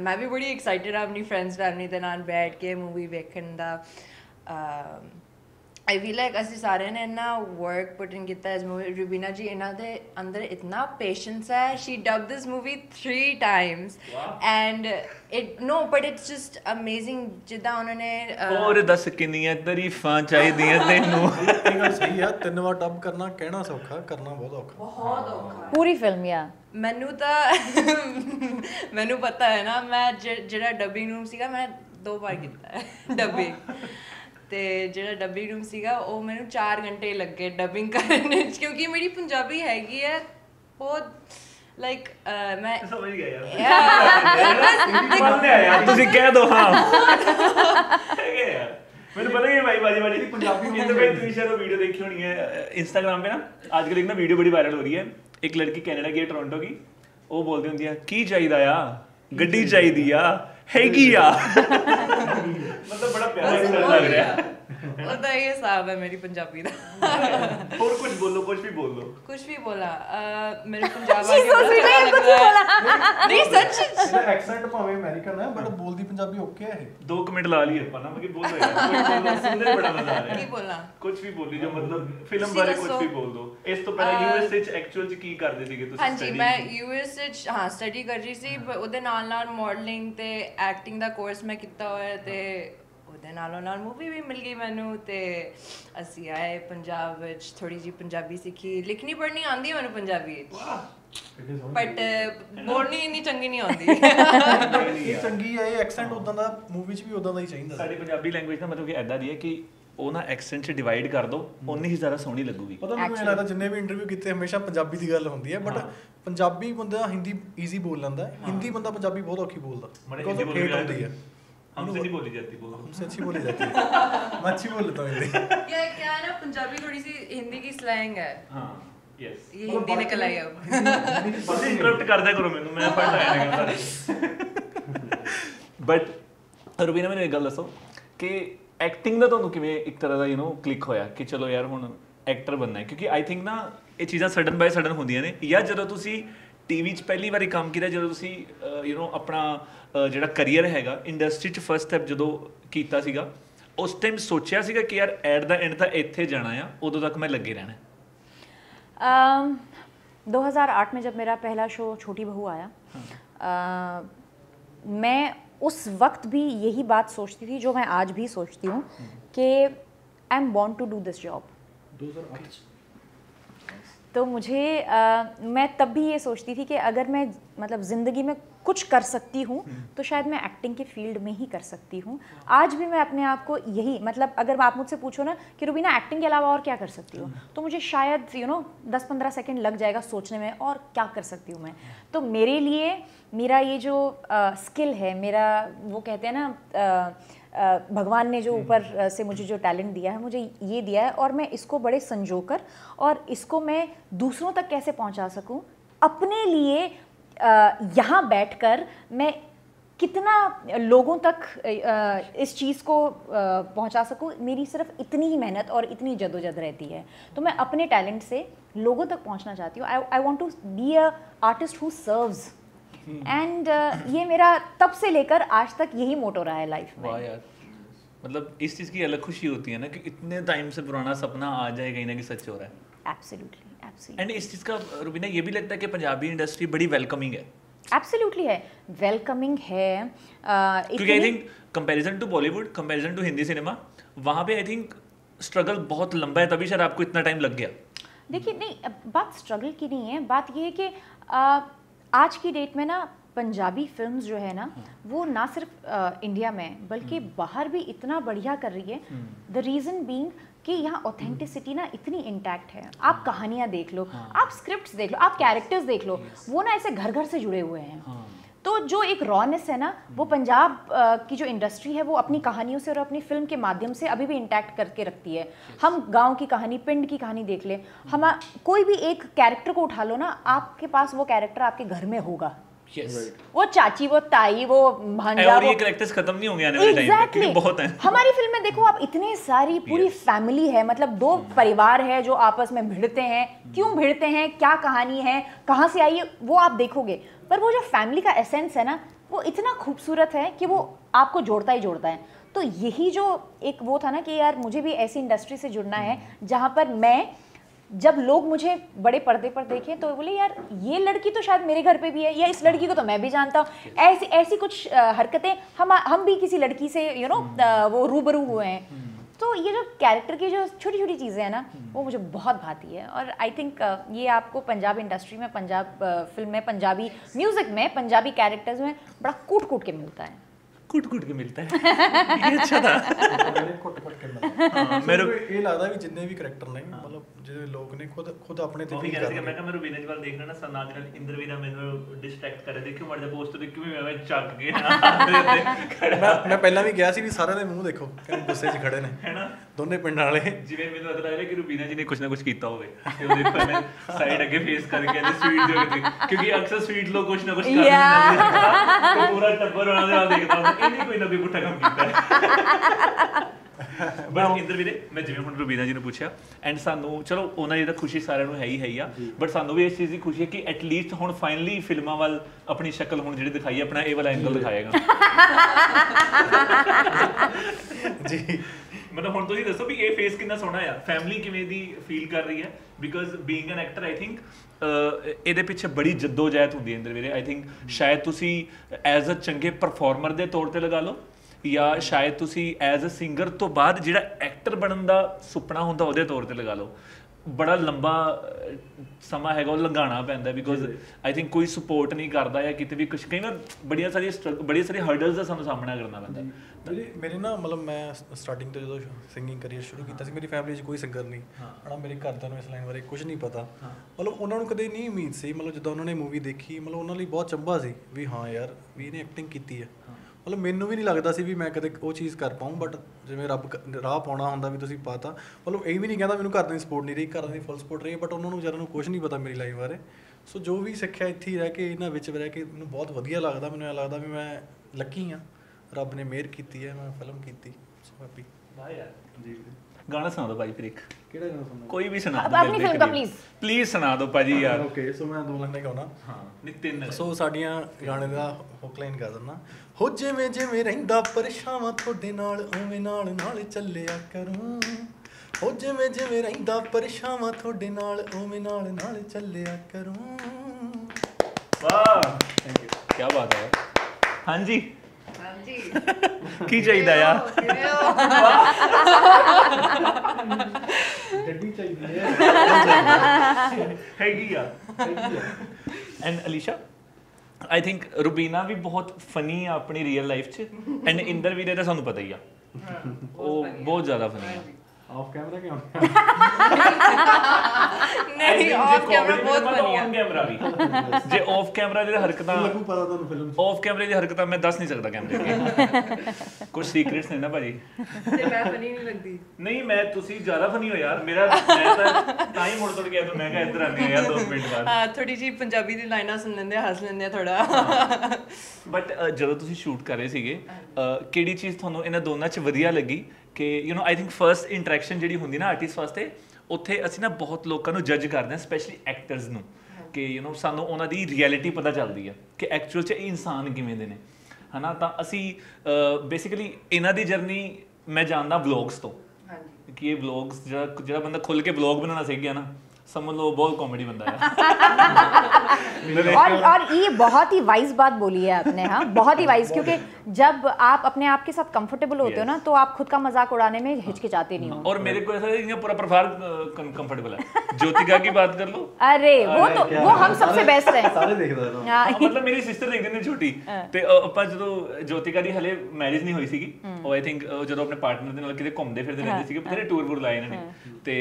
मैं भी बड़ी एक्साइटेड आ अपनी फ्रेंड्स फैमिली दे नाल बैठ के मूवी देखन दा। आई फील लाइक असी सारे ने इन्ना वर्क पुट इन कीता इस मूवी। रुबीना जी इन्हां दे अंदर इतना पेशेंस है, she dub this movie three times and it no but it's just amazing जिदा उन्होंने और दस किन्नियां तारीफां चाहिदियां तैनू। सही है, तीन बार डब करना कहना सौखा करना बहुत औखा बहुत औखा पूरी फिल्म या मैनू तो मैनू पता है ना मैं जिहड़ा डबिंग रूम सीगा मैं दो बार कीता है डबिंग ते जिहड़ा डबिंग रूम सीगा वो मैनू चार घंटे लगे डबिंग करने क्योंकि मेरी पंजाबी हैगी है बहुत लाइक मैं समझ गया यार तुम कह दो हाँ मैंने पता ही है भाई बाजी बाजी पंजाबी में। तो भाई तुम शायद वीडियो देखी होनी है इंस्टाग्राम पे ना, आजकल एक ना वीडियो बड़ी वायरल हो रही है, एक लड़की कनाडा की टोरंटो की, वो बोलती होंगी है की चाहिए या गड्डी चाहिए या है की या, मतलब बड़ा प्यारा लग रहा है। मतलब ये साहब है मेरी पंजाबी ना। और कुछ बोलो, कुछ भी बोलो, कुछ भी बोला मेरे पंजाबी नहीं सच एक्सेंट भावे अमेरिकन है बट बोलदी पंजाबी ओके है। दो कमेंट ला लिए अपन ना कि बोल दो सुंदर बड़ा मजा आ रहा है। की बोला कुछ भी बोल दी जो मतलब फिल्म बारे कुछ भी बोल दो। इस तो पहले यूएस विच एक्चुअल की करदे सीगे तुसी? हां जी मैं यूएस विच हां स्टडी कर रही सी, ओदे नाल नाल मॉडलिंग ते एक्टिंग दा कोर्स मैं कीता होया ते दे नालों नाल मूवी भी मिल गई मैनू ते असी आए पंजाब विच, थोड़ी जी पंजाबी सीखी, लिखनी पढ़नी आंदी मैनू पंजाबी बट बोलनी इतनी चंगी नहीं आंदी। ये चंगी है ये एक्सेंट उदां दा मूवी च भी उदां दा ही चाहिदा। साडी पंजाबी लैंग्वेज दा मतलब कि ऐदा दी है कि ਉਹ ਨਾ ਐਕਸੈਂਟ ਚ ਡਿਵਾਈਡ ਕਰ ਦੋ ਉਨੀ ਹੀ ਜ਼ਿਆਦਾ ਸੋਹਣੀ ਲੱਗੂਗੀ। ਪਤਾ ਮੈਨੂੰ ਇਹ ਲੱਗਦਾ ਜਿੰਨੇ ਵੀ ਇੰਟਰਵਿਊ ਕੀਤੇ ਹਮੇਸ਼ਾ ਪੰਜਾਬੀ ਦੀ ਗੱਲ ਹੁੰਦੀ ਹੈ ਬਟ ਪੰਜਾਬੀ ਬੰਦਾ ਹਿੰਦੀ ਈਜ਼ੀ ਬੋਲ ਲੈਂਦਾ, ਹਿੰਦੀ ਬੰਦਾ ਪੰਜਾਬੀ ਬਹੁਤ ਔਖੀ ਬੋਲਦਾ ਕਿਉਂਕਿ ਫੇਟ ਹੁੰਦੀ ਹੈ। हमसे नहीं बोली जाती, बोलो हमसे अच्छी बोली जाती है। मैं अच्छी बोल लेता हूं हिंदी। ये क्या है ना पंजाबी थोड़ी सी हिंदी की स्लैंग है। हां यस ये हिंदी निकल आई अब बस इंटरप्ट कर दिया करो मेनू, मैं पढ़ रहा हूं। बट रुबीना मैंने एक गल दसो कि एक्टिंग ਦਾ ਤੁਹਾਨੂੰ ਕਿਵੇਂ ਇੱਕ ਤਰ੍ਹਾਂ ਦਾ ਯੂ نو ਕਲਿੱਕ ਹੋਇਆ ਕਿ ਚਲੋ ਯਾਰ ਹੁਣ ਐਕਟਰ ਬਣਨਾ ਹੈ? ਕਿਉਂਕਿ ਆਈ ਥਿੰਕ ਨਾ ਇਹ ਚੀਜ਼ਾਂ ਸਡਨ ਬਾਈ ਸਡਨ ਹੁੰਦੀਆਂ ਨੇ। ਜਾਂ ਜਦੋਂ ਤੁਸੀਂ टीवी च पहली बार काम किया, जो तुसी यू नो अपना जो करियर हैगा इंडस्ट्री च फर्स्ट स्टैप जो किया सीगा, उस टाइम सोचा सीगा कि यार एट द एंड तक इत्थे जाना है, उदों तक मैं लगे रहना है? दो हज़ार आठ में जब मेरा पहला शो छोटी बहू आया, हाँ। uh, मैं उस वक्त भी यही बात सोचती थी जो मैं आज भी सोचती हूँ कि I am born to do this job. तो मुझे आ, मैं तब भी ये सोचती थी कि अगर मैं मतलब ज़िंदगी में कुछ कर सकती हूँ तो शायद मैं एक्टिंग के फील्ड में ही कर सकती हूँ। आज भी मैं अपने आप को यही मतलब अगर आप मुझसे पूछो ना कि रुबीना एक्टिंग के अलावा और क्या कर सकती हो, तो मुझे शायद यू नो दस पंद्रह सेकेंड लग जाएगा सोचने में और क्या कर सकती हूँ मैं। तो मेरे लिए मेरा ये जो आ, स्किल है, मेरा वो कहते हैं ना आ, भगवान ने जो ऊपर से मुझे जो टैलेंट दिया है मुझे ये दिया है, और मैं इसको बड़े संजोकर और इसको मैं दूसरों तक कैसे पहुंचा सकूं, अपने लिए यहाँ बैठकर मैं कितना लोगों तक इस चीज़ को पहुंचा सकूं, मेरी सिर्फ इतनी ही मेहनत और इतनी जदोजहद रहती है। तो मैं अपने टैलेंट से लोगों तक पहुँचना चाहती हूँ। I I want to be a artist who serves and uh, ये मेरा तब से लेकर आज तक यही मोटो रहा है लाइफ में। वाह यार, मतलब इस चीज़ की अलग खुशी होती है ना कि इतने टाइम से पुराना सपना आ जाए कहीं ना कहीं सच हो रहा है। Absolutely absolutely. एंड इस चीज़ का रुबीना ये भी लगता है कि पंजाबी इंडस्ट्री बड़ी वेलकमिंग है? एब्सोल्युटली है, वेलकमिंग है। क्योंकि I think comparison to Bollywood, comparison to Hindi cinema, वहाँ पर आई थिंक स्ट्रगल बहुत लंबा है, तभी शायद आपको इतना टाइम लग गया। देखिए नहीं, बात स्ट्रगल की नहीं है, बात यह है कि आज की डेट में ना पंजाबी फिल्म्स जो है ना वो ना सिर्फ आ, इंडिया में बल्कि बाहर भी इतना बढ़िया कर रही है। द रीज़न बीइंग कि यहाँ ऑथेंटिसिटी ना इतनी इंटैक्ट है। आप कहानियाँ देख लो, आप स्क्रिप्ट्स देख लो, आप कैरेक्टर्स देख लो, वो ना ऐसे घर घर से जुड़े हुए हैं। तो जो एक रॉनेस है ना वो पंजाब की जो इंडस्ट्री है वो अपनी कहानियों से और अपनी फिल्म के माध्यम से अभी भी इंटैक्ट करके रखती है। हम गांव की कहानी, पिंड की कहानी देख लें, हम कोई भी एक कैरेक्टर को उठा लो ना, आपके पास वो कैरेक्टर आपके घर में होगा। Yes. Right. वो चाची, वो ताई, वो भांजा, और ये कैरेक्टर्स खत्म नहीं होंगे आने वाले टाइम में क्योंकि बहुत हैं। हमारी फिल्म में देखो आप, इतने सारी पूरी yes. फैमिली है, मतलब दो hmm. परिवार है जो आपस में भिड़ते हैं, hmm. क्यों भिड़ते हैं, क्या कहानी है, कहाँ से आई है, वो आप देखोगे। पर वो जो फैमिली का एसेंस है ना वो इतना खूबसूरत है कि वो आपको जोड़ता ही जोड़ता है। तो यही जो एक वो था ना कि यार मुझे भी ऐसी इंडस्ट्री से जुड़ना है जहाँ पर मैं, जब लोग मुझे बड़े पर्दे पर देखें तो बोले यार ये लड़की तो शायद मेरे घर पे भी है, या इस लड़की को तो मैं भी जानता हूँ। ऐसी ऐसी कुछ हरकतें हम हम भी किसी लड़की से यू नो वो रूबरू हुए हैं। तो ये जो कैरेक्टर की जो छोटी छोटी चीज़ें हैं ना वो मुझे बहुत भाती है। और आई थिंक ये आपको पंजाब इंडस्ट्री में, पंजाब फिल्म में, पंजाबी म्यूज़िक में, पंजाबी कैरेक्टर्स में बड़ा कूट कूट के मिलता है। कूट कूट के मिलता है। ਦੋਨੇ ਪਿੰਡਾਂ ਵਾਲੇ ਜਿਵੇਂ ਮੈਨੂੰ ਲੱਗਦਾ ਹੈ ਕਿ ਰੂਬੀਨਾ ਜੀ ਨੇ ਕੁਝ ਨਾ ਕੁਝ ਕੀਤਾ ਹੋਵੇ ਤੇ ਉਹਦੇ ਪਰ ਸਾਈਡ ਅੱਗੇ ਫੇਸ ਕਰਕੇ ਤੇ ਸਵੀਟ ਜੋ ਕਿ ਕਿਉਂਕਿ ਅਕਸਰ ਸਵੀਟ ਲੋਕ ਕੁਝ ਨਾ ਕੁਝ ਕਰਦੇ ਨੇ ਪੂਰਾ ਟੱਬਰ ਉਹਨਾਂ ਦੇ ਨਾਲ ਦੇਖਦਾ ਇਹ ਨਹੀਂ ਕੋਈ ਨਵੀਂ ਪੁੱਠਾ ਕੰਮ ਕੀਤਾ ਬਟ ਇੰਦਰਵੀਰੇ ਮੈਂ ਜਿਵੇਂ ਹੁਣ ਰੂਬੀਨਾ ਜੀ ਨੂੰ ਪੁੱਛਿਆ ਐਂਡ ਸਾਨੂੰ ਚਲੋ ਉਹਨਾਂ ਦੀ ਤਾਂ ਖੁਸ਼ੀ ਸਾਰਿਆਂ ਨੂੰ ਹੈ ਹੀ ਹੈ ਹੀ ਆ ਬਟ ਸਾਨੂੰ ਵੀ ਇਸ ਚੀਜ਼ ਦੀ ਖੁਸ਼ੀ ਹੈ ਕਿ ਐਟਲੀਸਟ ਹੁਣ ਫਾਈਨਲੀ ਫਿਲਮਾਂ ਵੱਲ ਆਪਣੀ ਸ਼ਕਲ ਹੁਣ ਜਿਹੜੀ ਦਿਖਾਈ ਆਪਣਾ ਇਹ ਵਾਲਾ ਐਂਗਲ ਦਿਖਾਏਗਾ ਜੀ ਮਤਲਬ ਹੁਣ ਤੁਸੀਂ ਦੱਸੋ ਵੀ ਇਹ ਫੇਸ ਕਿੰਨਾ ਸੋਹਣਾ ਆ ਫੈਮਿਲੀ ਕਿਵੇਂ ਦੀ ਫੀਲ ਕਰ ਰਹੀ ਹੈ because being an actor I think ਇਹਦੇ ਪਿੱਛੇ ਬੜੀ ਜੱਦੋਜਹਿਦ ਹੁੰਦੀ ਹੈ ਇੰਦਰਵੀਰੇ ਆਈ ਥਿੰਕ ਸ਼ਾਇਦ ਤੁਸੀਂ ਐਜ਼ ਅ ਚੰਗੇ ਪਰਫਾਰਮਰ ਦੇ ਤੌਰ 'ਤੇ ਲਗਾ ਲਓ ਜਾਂ ਸ਼ਾਇਦ ਤੁਸੀਂ ਐਜ਼ ਅ ਸਿੰਗਰ ਤੋਂ ਬਾਅਦ ਜਿਹੜਾ ਐਕਟਰ ਬਣਨ ਦਾ ਸੁਪਨਾ ਹੁੰਦਾ ਉਹਦੇ ਤੌਰ 'ਤੇ ਲਗਾ ਲਓ ਬੜਾ ਲੰਬਾ ਸਮਾਂ ਹੈਗਾ ਉਹ ਲੰਘਾਉਣਾ ਪੈਂਦਾ ਬਿਕੋਜ਼ ਆਈ ਥਿੰਕ ਕੋਈ ਸਪੋਰਟ ਨਹੀਂ ਕਰਦਾ ਜਾਂ ਕਿਤੇ ਵੀ ਕੁਛ ਕਈ ਵਾਰ ਬੜੀਆਂ ਸਾਰੀਆਂ ਸਟਰਗ ਬੜੀਆਂ ਸਾਰੀਆਂ ਹਰਡਲਸ ਦਾ ਸਾਨੂੰ ਸਾਹਮਣਾ ਕਰਨਾ ਪੈਂਦਾ ਮੇਰੇ ਮੇਰੇ ਨਾ ਮਤਲਬ ਮੈਂ ਸਟਾਰਟਿੰਗ ਤੋਂ ਜਦੋਂ ਸਿੰਗਿੰਗ ਕਰੀਅਰ ਸ਼ੁਰੂ ਕੀਤਾ ਸੀ ਮੇਰੀ ਫੈਮਿਲੀ 'ਚ ਕੋਈ ਸਿੰਗਰ ਨਹੀਂ ਹੈ ਨਾ ਮੇਰੇ ਘਰਦਿਆਂ ਨੂੰ ਇਸ ਲਾਈਨ ਬਾਰੇ ਕੁਝ ਨਹੀਂ ਪਤਾ ਮਤਲਬ ਉਹਨਾਂ ਨੂੰ ਕਦੇ ਨਹੀਂ ਉਮੀਦ ਸੀ ਮਤਲਬ ਜਦੋਂ ਉਹਨਾਂ ਨੇ ਮੂਵੀ ਦੇਖੀ ਮਤਲਬ ਉਹਨਾਂ ਲਈ ਬਹੁਤ ਚੰਬਾ ਸੀ ਵੀ ਹਾਂ ਯਾਰ ਵੀ ਇਹਨੇ ਐਕਟਿੰਗ ਕੀਤੀ ਹੈ ਮਤਲਬ ਮੈਨੂੰ ਵੀ ਨਹੀਂ ਲੱਗਦਾ ਸੀ ਵੀ ਮੈਂ ਕਦੇ ਉਹ ਚੀਜ਼ ਕਰ ਪਾਊਂ ਬਟ ਜਿਵੇਂ ਰੱਬ ਰਾਹ ਪਾਉਣਾ ਹੁੰਦਾ ਵੀ ਤੁਸੀਂ ਪਾ ਤਾ ਮਤਲਬ ਇਹ ਵੀ ਨਹੀਂ ਕਹਿੰਦਾ ਮੈਨੂੰ ਘਰ ਦੀ ਸਪੋਰਟ ਨਹੀਂ ਰਹੀ ਘਰ ਦੀ ਫੁੱਲ ਸਪੋਰਟ ਰਹੀ ਬਟ ਉਹਨਾਂ ਨੂੰ ਵਿਚਾਰਿਆਂ ਨੂੰ ਕੁਛ ਨਹੀਂ ਪਤਾ ਮੇਰੀ ਲਾਈਫ ਬਾਰੇ ਸੋ ਜੋ ਵੀ ਸਿੱਖਿਆ ਇੱਥੇ ਹੀ ਰਹਿ ਕੇ ਇਹਨਾਂ ਵਿੱਚ ਰਹਿ ਕੇ ਮੈਨੂੰ ਬਹੁਤ ਵਧੀਆ ਲੱਗਦਾ ਮੈਨੂੰ ਇਹ ਲੱਗਦਾ ਵੀ ਮੈਂ ਲੱਕੀ ਹਾਂ ਰੱਬ ਨੇ ਮਿਹਰ ਕੀਤੀ ਹੈ ਮੈਂ ਫਿਲਮ ਕੀਤੀ ਸੋ ਹੈਪੀ ਬਾਏ ਯਾਰ ਜੀ ਗਾਣਾ ਸੁਣਾ ਦਿਓ ਭਾਈ ਫਿਰ ਇੱਕ ਕਿਹੜਾ ਗਾਣਾ ਸੁਣਾਉਣਾ ਕੋਈ ਵੀ ਸੁਣਾ ਦਿਓ ਆਪਣੀ ਫਿਲਮ ਦਾ ਪਲੀਜ਼ ਪਲੀਜ਼ ਸੁਣਾ ਦਿਓ ਭਾਜੀ ਯਾਰ ਓਕੇ ਸੋ ਮੈਂ ਦੋ ਲਾਈਨਾਂ ਗਾਉਣਾ ਹਾਂ ਨਹੀਂ ਤਿੰਨ ਸੋ ਸਾਡੀਆਂ ਗਾਣੇ ਦਾ ਹੁੱਕ ਲਾਈਨ ਗਾ ਦਿੰਦਾ ਹੋ ਜਿਵੇਂ ਜਿਵੇਂ ਰਹਿੰਦਾ ਪਰਛਾਵਾਂ ਤੁਹਾਡੇ ਨਾਲ ਉਵੇਂ ਨਾਲ ਨਾਲ ਚੱਲਿਆ ਕਰੂੰ ਹੋ ਜਿਵੇਂ ਜਿਵੇਂ ਰਹਿੰਦਾ ਪਰਛਾਵਾਂ ਤੁਹਾਡੇ ਨਾਲ ਉਵੇਂ ਨਾਲ ਨਾਲ ਚੱਲਿਆ ਕਰੂੰ ਵਾਹ ਥੈਂਕ ਯੂ ਕੀ ਬਾਤ ਹੈ ਹਾਂਜੀ ਹਾਂਜੀ ਕੀ ਚਾਹੀਦਾ ਯਾਰ ਗੱਡੀ ਚਾਹੀਦੀ ਹੈ ਹੈਗੀ ਆ and Alisha I think Rubina ਵੀ ਬਹੁਤ ਫਨੀ ਆ ਆਪਣੀ ਰੀਅਲ ਲਾਈਫ 'ਚ ਐਂਡ ਇੰਦਰਵੀਰ ਦਾ ਸਾਨੂੰ ਪਤਾ ਹੀ ਆ ਉਹ ਬਹੁਤ ਜ਼ਿਆਦਾ ਫਨੀ ਆ ਆਫ ਕੈਮਰਾ ਕਿਉਂ ਨਹੀਂ ਆਫ ਕੈਮਰਾ ਬਹੁਤ ਬਣੀ ਆ ਆਨ ਕੈਮਰਾ ਵੀ ਜੇ ਆਫ ਕੈਮਰਾ ਜਿਹੜੇ ਹਰਕਤਾਂ ਲੱਗੂ ਪਤਾ ਤੁਹਾਨੂੰ ਫਿਲਮ ਆਫ ਕੈਮਰੇ ਦੀ ਹਰਕਤਾਂ ਮੈਂ ਦੱਸ ਨਹੀਂ ਸਕਦਾ ਕੈਮਰੇ ਤੇ ਕੁਝ ਸੀਕ੍ਰੀਟਸ ਨੇ ਨਾ ਭਾਜੀ ਤੇ ਮੈਂ ਫਨੀ ਨਹੀਂ ਲੱਗਦੀ ਨਹੀਂ ਮੈਂ ਤੁਸੀਂ ਜ਼ਿਆਦਾ ਫਨੀ ਹੋ ਯਾਰ ਮੇਰਾ ਮੈਂ ਤਾਂ ਟਾਈਮ ਮੁੜ ਤੁਰ ਗਿਆ ਤਾਂ ਮੈਂ ਕਿਹਾ ਇੱਧਰ ਆਉਂਦੇ ਆ ਯਾਰ ਦੋ ਮਿੰਟ ਬਾਅਦ ਹਾਂ ਥੋੜੀ ਜੀ ਪੰਜਾਬੀ ਦੀ ਲਾਈਨਾਂ ਸੁਣ ਲੈਂਦੇ ਆ ਹੱਸ ਲੈਂਦੇ ਆ ਥੋੜਾ ਬਟ ਜਦੋਂ ਤੁਸੀਂ ਸ਼ੂਟ ਕਰ ਰਹੇ ਸੀਗੇ ਕਿਹੜੀ ਚੀਜ਼ ਤੁਹਾਨੂੰ ਇਹਨਾਂ ਦੋਨਾਂ 'ਚ ਵਧੀਆ ਲੱਗੀ ਕਿ you know I think first interaction ਜਿਹੜੀ ਹੁੰਦੀ ਨਾ ਆਰਟਿਸਟ ਵਾਸਤੇ ਉੱਥੇ ਅਸੀਂ ਨਾ ਬਹੁਤ ਲੋਕਾਂ ਨੂੰ ਜੱਜ ਕਰਦੇ ਹਾਂ ਸਪੈਸ਼ਲੀ ਐਕਟਰਸ ਨੂੰ ਕਿ ਯੂ ਨੋ ਸਾਨੂੰ ਉਹਨਾਂ ਦੀ ਰਿਐਲਿਟੀ ਪਤਾ ਚੱਲਦੀ ਹੈ ਕਿ ਐਕਚੁਅਲ 'ਚ ਇਹ ਇਨਸਾਨ ਕਿਵੇਂ ਦੇ ਨੇ ਹੈ ਨਾ ਤਾਂ ਅਸੀਂ ਬੇਸਿਕਲੀ ਇਹਨਾਂ ਦੀ ਜਰਨੀ ਮੈਂ ਜਾਣਦਾ ਵਲੋਗਸ ਤੋਂ ਕਿ ਇਹ ਵਲੋਗਸ ਜਿਹੜਾ ਜਿਹੜਾ ਬੰਦਾ ਖੁੱਲ੍ਹ ਕੇ ਵਲੋਗ ਬਣਾਉਣਾ ਸਿੱਖ ਗਿਆ ਨਾ ਸਮਝ ਲਓ ਬਹੁਤ ਕਾਮੇਡੀ ਬੰਦਾ है और और ये बहुत ही वाइज बात बोली है आपने हाँ बहुत ही वाइज क्योंकि जब आप अपने आप के साथ कंफर्टेबल होते हो ना तो आप खुद का मजाक उड़ाने में हिचकिचाते नहीं हो और मेरे को ऐसा है कि पूरा परिवार कंफर्टेबल है ज्योतिका की बात कर लो अरे वो तो वो हम सबसे बेस्ट है सारे देख रहे हैं मतलब मेरी सिस्टर देख रही है छोटी ਤੇ ਆਪਾਂ ਜਦੋਂ ज्योतिका ਦੀ ਹਲੇ ਮੈਰਿਜ ਨਹੀਂ ਹੋਈ ਸੀਗੀ ਉਹ ਆਈ ਥਿੰਕ ਜਦੋਂ ਆਪਣੇ ਪਾਰਟਨਰ ਦੇ ਨਾਲ ਕਿਤੇ ਘੁੰਮਦੇ ਫਿਰਦੇ ਰਹਿੰਦੇ ਸੀਗੇ ਫਿਰ ਟੂਰ ਵੂਰ ਲਾਏ ਇਹਨਾਂ ਨੇ ਤੇ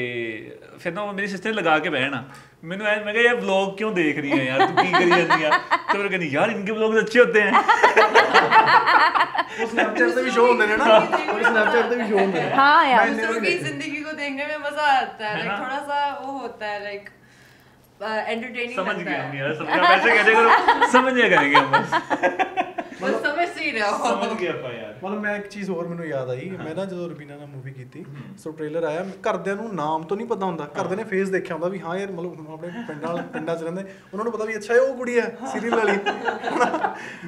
ਫਿਰ ਨਾ ਮੇਰੀ ਸਿਸਟਰ ਲਗਾ ਕੇ ਬਹਿਣਾ ਮੈਨੂੰ ਐ ਮੈਂ ਕਿਹਾ ਯਾਰ ਵਲੌਗ ਕਿਉਂ ਦੇਖ ਰਹੀ ਹੈ ਯਾਰ ਤੂੰ ਕੀ ਕਰੀ ਜਾਂਦੀ ਆ ਤੇ ਫਿਰ ਕਹਿੰਦੀ ਯਾਰ ਇਨਕੇ ਵਲੌਗ ਅੱਛੇ ਹੁੰਦੇ ਆ ਉਹ ਸਨੈਪਚੈਟ ਤੇ ਵੀ ਸ਼ੋ ਹੁੰਦੇ ਨੇ ਨਾ ਉਹ ਸਨੈਪਚੈਟ ਤੇ ਵੀ ਸ਼ੋ ਹੁੰਦੇ ਆ ਹਾਂ ਯਾਰ दूसरों की जिंदगी को देखने में मजा आता है लाइक थोड़ा सा वो होता है लाइक एंटरटेनिंग समझ गया हम यार समझ गया ऐसे कहते करो समझ गया करेंगे हम बस समझ ही रहे हो समझ गया पा यार मतलब मैं एक चीज और मेनू याद आई मैं ना जब रबीना ने मूवी की सो ट्रेलर आया घरदियां नू नाम तो नहीं पता हुंदा घरदियां ने फेस देखिया हुंदा भी हां यार मतलब हुण अपने पिंडां पिंडां च रहिंदे उन्हां नू पता भी अच्छा है वो कुड़ी है सीरियल वाली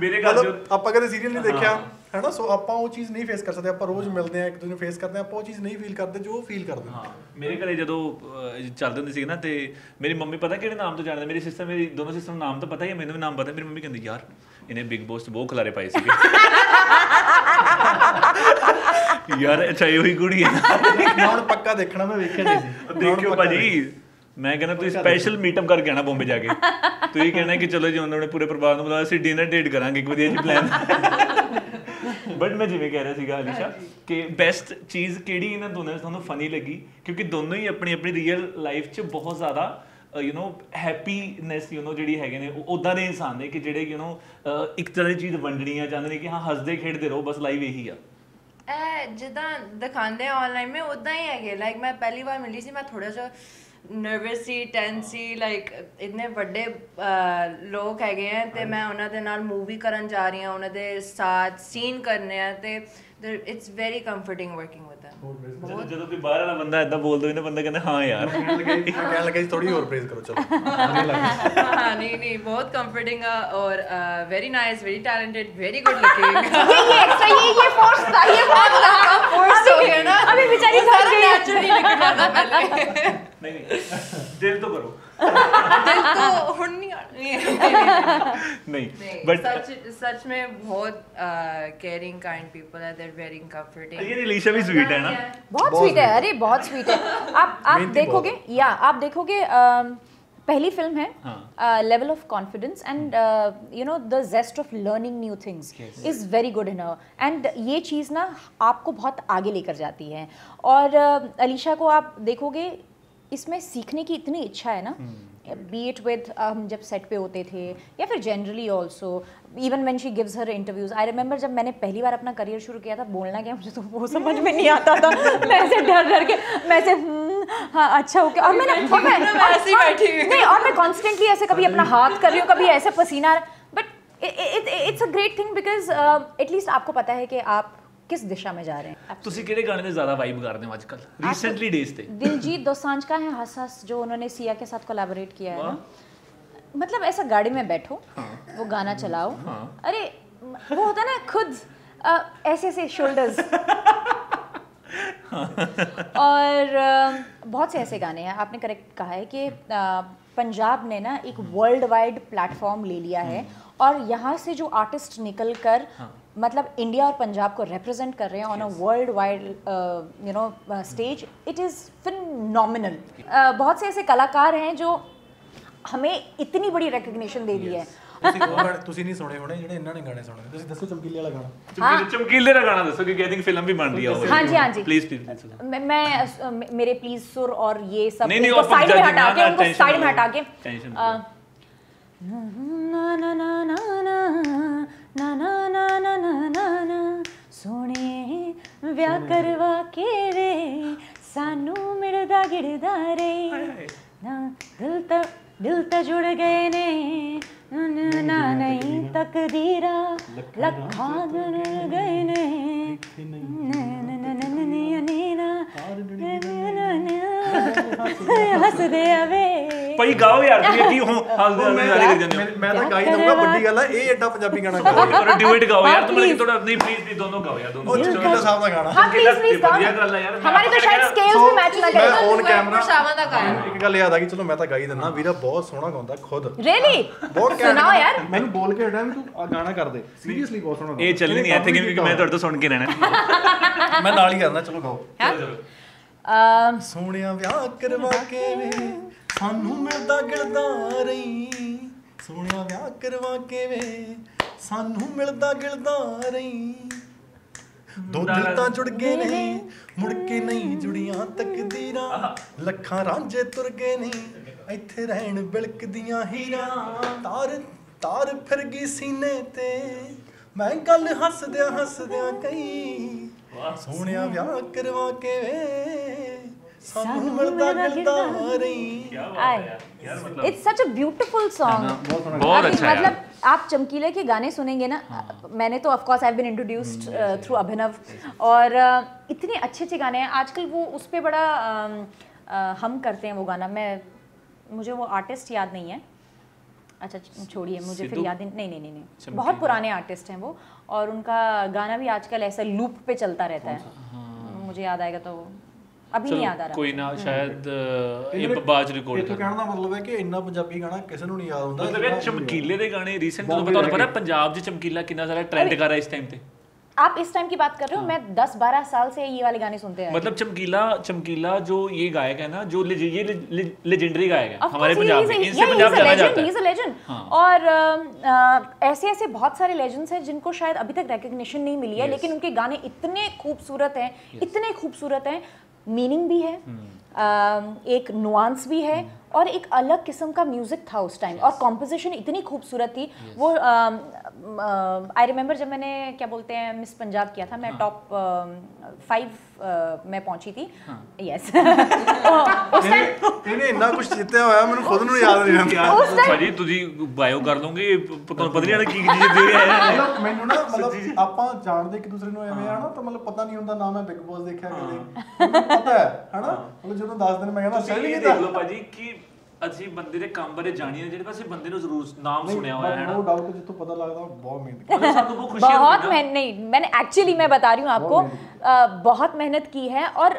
मेरे घर जो आपां कदे सीरियल नहीं देखिया है ना सो आपां वो चीज नहीं फेस कर सकदे आपां रोज मिलदे आ एक दूजे नू फेस करदे आपां वो चीज नहीं फील करदे जो फील करदे हां मेरे घरे जदों चलदे हुंदे सी ना ते मेरी मम्मी पता किहड़े नाम तो जानदे मेरी सिस्टर मेरी दोनों सिस्टर नू नाम तो पता ही है मैनू भी नाम पता मेरी मम्मी कहंदी यार इन्हें बिग बॉस बहुत खिलारे पाए सी यार अच्छा ये हुई कुड़ी है और पक्का देखना मैं देखिया नहीं देखियो भाजी मैं कहना तू स्पेशल मीटअप करके आना बॉम्बे जाके तू ये कहना कि चलो जी उन्होंने पूरे परिवार को बुलाया सी डिनर डेट करांगे एक बढ़िया जी प्लान बट मैं जिमें कह रहा सीगा अलीशा कि बेस्ट चीज़ केड़ी इन्हां दोनों तुहानूं फनी लगी क्योंकि दोनों ही अपनी अपनी रियल लाइफ च बहुत ज़्यादा you know happiness you know जी है उदा के इंसान ने कि जेडे यू नो एक तरह की चीज़ वंडनी है चाहते हैं कि हाँ हसते खेडते रहो बस लाइफ यही आ जिदा दिखाते हैं ऑनलाइन में उदा ही है। लाइक मैं पहली बार मिली सी मैं थोड़ा सा नर्वस सी टेंस सी लाइक इतने बड़े लोग है हैं तो मैं उन्होंने मूवी करन जा रही हूँ उन्होंने साथ सीन करने हैं तो it's very comforting working with them. जब कोई बाहर वाला बंदा ऐसा बोलता है ना बंदा कहता है हाँ यार कहने लगा थोड़ी और प्रेज करो चलो हाँ नहीं नहीं बहुत कंफर्टिंग और very nice very talented very good looking ये फोर्स था ये फोर्स हो गया ना अभी बेचारी सारा नेचुरली निकल रहा पहले नहीं नहीं दिल तो करो दिल तो हुन नहीं बट सच सच में बहुत caring kind people are there very comforting. ये अलीशा भी स्वीट है ना बहुत स्वीट है अरे बहुत स्वीट है। आप आप देखोगे या आप देखोगे पहली फिल्म है level of confidence and you know the zest of learning new things is very good in her and ये चीज़ ना आपको बहुत आगे लेकर जाती है। और अलीशा को आप देखोगे इसमें सीखने की इतनी इच्छा है ना बी इट विद हम जब सेट पे होते थे या फिर generally also even when she gives her interviews. I remember जब मैंने पहली बार अपना करियर शुरू किया था बोलना क्या मुझे तो वो समझ में नहीं आता था मैं ऐसे डर डर के मैं ऐसे हाँ अच्छा ओके और मैंने नहीं और मैं कॉन्स्टेंटली ऐसे कभी अपना हाथ कर रही हूँ कभी ऐसे पसीना but it's a great thing because at least आपको पता है कि आप किस दिशा में जा रहे हैं। तुसी किहड़े गाने ज़्यादा वाइब कर रहे हो आजकल रिसेंटली डेज पे? दिलजीत दोसांझ का है हस हस जो उन्होंने सिया के साथ कोलैबोरेट किया है ना मतलब ऐसा गाड़ी में बैठो हाँ। वो गाना चलाओ हाँ। अरे वो होता ना खुद आ, ऐसे ऐसे शोल्डर्स हाँ। और आ, बहुत से ऐसे गाने हैं। आपने करेक्ट कहा है कि आ, पंजाब ने ना एक वर्ल्ड वाइड प्लेटफॉर्म ले लिया है और यहाँ से जो आर्टिस्ट निकल कर हाँ। मतलब इंडिया और पंजाब को रिप्रेजेंट कर रहे हैं on a world wide you know stage it is phenomenal. बहुत से ऐसे कलाकार हैं जो हमें इतनी बड़ी रिकग्निशन दे दी है। ਤੁਸੀਂ ਨਹੀਂ ਸੁਣੇ ਹੋਣੇ ਜਿਹੜੇ ਇਹਨਾਂ ਨੇ ਗਾਣੇ ਸੁਣੇ ਤੁਸੀਂ ਦੱਸੋ ਚਮਕੀਲੇ ਵਾਲਾ ਗਾਣਾ ਚਮਕੀਲੇ ਦਾ ਗਾਣਾ ਦੱਸੋ ਕਿ ਗੈਟਿੰਗ ਫਿਲਮ ਵੀ ਬਣ ਰਹੀ ਹੋਵੇ। ਹਾਂਜੀ ਹਾਂਜੀ ਪਲੀਜ਼ ਪਲੀਜ਼ ਮੈਂ ਮੇਰੇ ਪਲੀਜ਼ ਸੁਰ ਔਰ ਇਹ ਸਭ ਨੂੰ ਸਾਈਡ ਮੇ ਹਟਾ ਕੇ उनको साइड में हटा के ਨਾ ਨਾ ਨਾ ਨਾ ਨਾ ਨਾ ਨਾ ਨਾ ਨਾ ਸੋਹਣੇ ਵਿਆਹ ਕਰਵਾ ਕੇ ਰੇ ਸਾਨੂੰ ਮਿਲਦਾ ਗਿੜਦਾ ਰੇ ਨਾ ਦਿਲ ਤਾਂ ਦਿਲ ਤਾਂ ਜੁੜ ਗਏ ਨੇ ना नहीं तकदीरा लखा जुड़ गए हस दे अवे ਭਾਈ ਗਾਓ ਯਾਰ ਤੁਸੀਂ ਕੀ ਹੋ ਹੱਸਦੇ ਹੋ ਸਾਰੇ ਕਰ ਜਾਂਦੇ ਹੋ। ਮੈਂ ਤਾਂ ਗਾਈ ਦਊਂਗਾ ਵੱਡੀ ਗੱਲ ਆ ਇਹ ਐਡਾ ਪੰਜਾਬੀ ਗਾਣਾ ਗਾਓ ਡਿਊਟ ਗਾਓ ਯਾਰ ਤੁਮ ਲੇਕਿਨ ਥੋੜਾ ਨਹੀਂ ਪਲੀਜ਼ ਵੀ ਦੋਨੋਂ ਗਾਓ ਯਾਰ ਦੋਨੋਂ ਚੰਗੀਲਾ ਸਾਹਿਬ ਦਾ ਗਾਣਾ ਹਾਂ ਪਲੀਜ਼ ਪਲੀਜ਼ ਗਾਓ ਹਮਾਰੇ ਤਾਂ ਸ਼ਾਇਦ ਸਕੇਲਸ ਵੀ ਮੈਚ ਨਾ ਕਰੇ। ਮੈਂ ਔਨ ਕੈਮਰਾ ਸ਼ਾਵਾਂ ਦਾ ਗਾਇਆ ਇੱਕ ਗੱਲ ਯਾਦ ਆ ਕਿ ਚਲੋ ਮੈਂ ਤਾਂ ਗਾਈ ਦਿੰਦਾ ਵੀਰਾ ਬਹੁਤ ਸੋਹਣਾ ਗਾਉਂਦਾ ਖੁਦ ਰੀਲੀ ਬਹੁਤ ਸੁਣਾਓ ਯਾਰ ਮੈਨੂੰ ਬੋਲ ਕੇ ਹਟਾ ਵੀ ਤੂੰ ਆ ਗਾਣਾ ਕਰ ਦੇ ਸੀਰੀਅਸਲੀ ਬਹੁਤ ਸੋਹਣਾ ਇਹ ਚੱਲਣੀ ਨਹੀਂ ਇੱਥੇ ਕਿਉਂਕਿ ਮੈਂ ਤੁਹਾਡੇ ਤੋਂ ਸੁਣ ਕੇ ਰਹਿਣਾ ਮੈਂ ਨਾਲ ਹੀ ਕਰਨਾ ਚਲੋ ਗਾਓ ਚਲੋ ਅਮ ਸੋਹਣਿਆ ਵਿਆਹ ਕਰਵਾ ਕੇ ਸਾਨੂੰ ਮਿਲਦਾ ਗਿਲਦਾ ਰਹੀ ਸੋਹਣਿਆ ਵਿਆਹ ਕਰਵਾ ਕੇ ਵੇ ਸਾਨੂੰ ਮਿਲਦਾ ਗਿਲਦਾ ਰਹੀ ਦੋ ਦਿਲ ਤਾਂ ਜੁੜ ਗਏ ਨੇ ਮੁੜ ਕੇ ਨਹੀਂ ਜੁੜੀਆਂ ਤਕਦੀਰਾਂ ਲੱਖਾਂ ਰਾਂਝੇ ਤੁਰ ਗਏ ਨੇ ਇੱਥੇ ਰਹਿਣ ਬਿਲਕਦੀਆਂ ਹੀਰਾ ਤਾਰ ਤਾਰ ਫਿਰ ਗਈ ਸੀਨੇ ਤੇ ਮੈਂ ਗੱਲ ਹੱਸਦਿਆਂ ਹੱਸਦਿਆਂ ਕਹੀ ਸੋਹਣਿਆ ਵਿਆਹ ਕਰਵਾ ਕੇ ਵੇ ਸਾਨੂੰ ਮਿਲਦਾ ਗਿਲਦਾ ਰਹੀ। It's such a beautiful song बहुत अच्छा है। मतलब आप चमकीले के गाने सुनेंगे ना मैंने तो of course I have been introduced through Abhinav और इतने अच्छे अच्छे गाने हैं आजकल वो उस पर बड़ा हम करते हैं वो गाना मैं मुझे वो आर्टिस्ट याद नहीं है अच्छा छोड़िए मुझे फिर याद नहीं नहीं नहीं बहुत पुराने आर्टिस्ट हैं वो और उनका गाना भी आजकल ऐसा लूप पे चलता रहता है मुझे याद आएगा तो अभी नहीं याद आ रहा कोई ना शायद ਇਹ ਬਾਜ ਰਿਕਾਰਡ ਇਹ ਤਾਂ ਕਹਿਣ ਦਾ ਮਤਲਬ ਹੈ ਕਿ ਇੰਨਾ ਪੰਜਾਬੀ ਗਾਣਾ ਕਿਸੇ ਨੂੰ ਨਹੀਂ ਯਾਦ ਹੁੰਦਾ। ਮਤਲਬ ਇਹ ਚਮਕੀਲੇ ਦੇ ਗਾਣੇ ਰੀਸੈਂਟ ਤੁਹਾਨੂੰ ਪਤਾ ਪਤਾ ਪੰਜਾਬ 'ਚ ਚਮਕੀਲਾ ਕਿੰਨਾ ਸਾਰਾ ਟ੍ਰੈਂਡ ਕਰ ਰਿਹਾ ਇਸ ਟਾਈਮ ਤੇ आप इस टाइम की बात कर रहे हो, मैं दस बारह साल से ये वाले गाने सुनते हैं। मतलब चमकीला चमकीला जो ये गायक है ना, जो ये लेजेंडरी गायक है हमारे पंजाब में, इनसे पंजाब जाना जाता है। He is a legend. और ऐसे ऐसे बहुत सारे लेजेंड्स हैं जिनको शायद अभी तक रिकॉग्निशन नहीं मिली है, लेकिन उनके गाने इतने खूबसूरत हैं, इतने खूबसूरत हैं, मीनिंग भी है, एक नुआंस भी है और एक अलग किस्म का म्यूजिक था उस टाइम। और कॉम्पोजिशन इतनी खूबसूरत थी वो। आई रिमेंबर जब मैंने क्या बोलते हैं मिस पंजाब किया था, मैं टॉप फाइव में पहुंची थी। यस, उस टाइम इतना कुछ जीतिया होया, मैंने खुद नहीं याद नहीं। भाजी तुझी बायो कर लूंगी, पता नहीं ना की जीती है। मैंने ना मतलब ਆਪਾਂ ਜਾਣਦੇ ਇੱਕ ਦੂਸਰੇ ਨੂੰ ਐਵੇਂ ਆ ਨਾ, ਤਾਂ ਮਤਲਬ ਪਤਾ ਨਹੀਂ ਹੁੰਦਾ ਨਾ। ਮੈਂ ਬਿਗ ਬੌਸ ਦੇਖਿਆ ਕਦੇ, ਪਤਾ ਹੈ ਹਨਾ। ਮਤਲਬ ਜਦੋਂ ਦੱਸ ਦਿਨ ਮੈਂ ਕਹਿੰਦਾ ਸਹੀ ਨਹੀਂ ਦੇਖ ਲਓ ਭਾਜੀ ਕਿ ਅਸੀਂ ਬੰਦੇ ਦੇ ਕੰਮ ਬਾਰੇ ਜਾਣੀਏ, ਜਿਹੜੇ ਪਾਸੇ ਬੰਦੇ ਨੂੰ ਜ਼ਰੂਰ ਨਾਮ ਸੁਣਿਆ ਹੋਇਆ ਹੈ ਨਾ। ਉਹ ਡਾਊਟ ਜਿੱਥੋਂ ਪਤਾ ਲੱਗਦਾ ਬਹੁਤ ਮਿਹਨਤ ਕੀਤੀ। ਸਾਨੂੰ ਬਹੁਤ ਖੁਸ਼ੀ ਹੋਈ। ਬਹੁਤ ਮਿਹਨਤ ਨਹੀਂ, ਮੈਂ ਐਕਚੁਅਲੀ ਮੈਂ ਬਤਾ ਰਹੀ ਹੂੰ ਆਪਕੋ, ਬਹੁਤ ਮਿਹਨਤ की है। और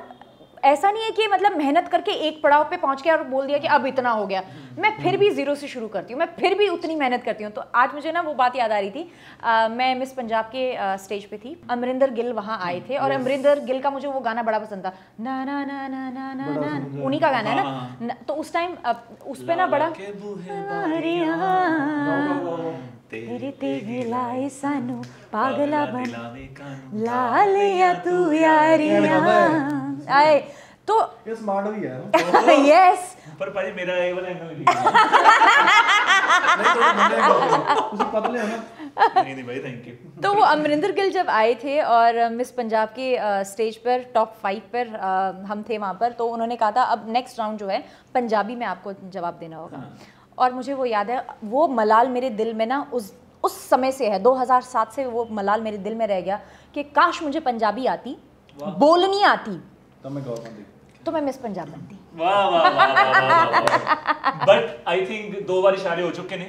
ऐसा नहीं है कि मतलब मेहनत करके एक पड़ाव पे पहुंच गया और बोल दिया कि अब इतना हो गया। मैं फिर भी जीरो से शुरू करती हूँ, मैं फिर भी उतनी मेहनत करती हूँ। तो आज मुझे ना वो बात याद आ रही थी। आ, मैं मिस पंजाब के आ, स्टेज पे थी, अमरिंदर गिल वहाँ आए थे। और अमरिंदर गिल का मुझे वो गाना बड़ा पसंद था, ना ना ना ना ना ना ना, उन्हीं का गाना है ना। तो उस टाइम उस पर ना बड़ा तेरे ते गिलाए सानू पागला बना लाल या तू यारियां आए। तो ये स्मार्ट भी है। यस, पर भाई मेरा ये वाला एंगल नहीं है, उसे पतले है ना। नहीं नहीं भाई, थैंक यू। तो वो अमरिंदर गिल जब आए थे और मिस पंजाब के स्टेज पर टॉप फाइव पर हम थे वहाँ पर, तो उन्होंने कहा था अब नेक्स्ट राउंड जो है पंजाबी में आपको जवाब देना होगा। और मुझे वो याद है, वो मलाल मेरे दिल में ना उस उस समय से है, दो हज़ार सात से वो मलाल मेरे दिल में रह गया कि काश मुझे पंजाबी आती, बोलनी आती, तो मैं तो मैं मिस पंजाब बनती। वाह वाह वाह। बट आई थिंक दो बार इशारे हो चुके ने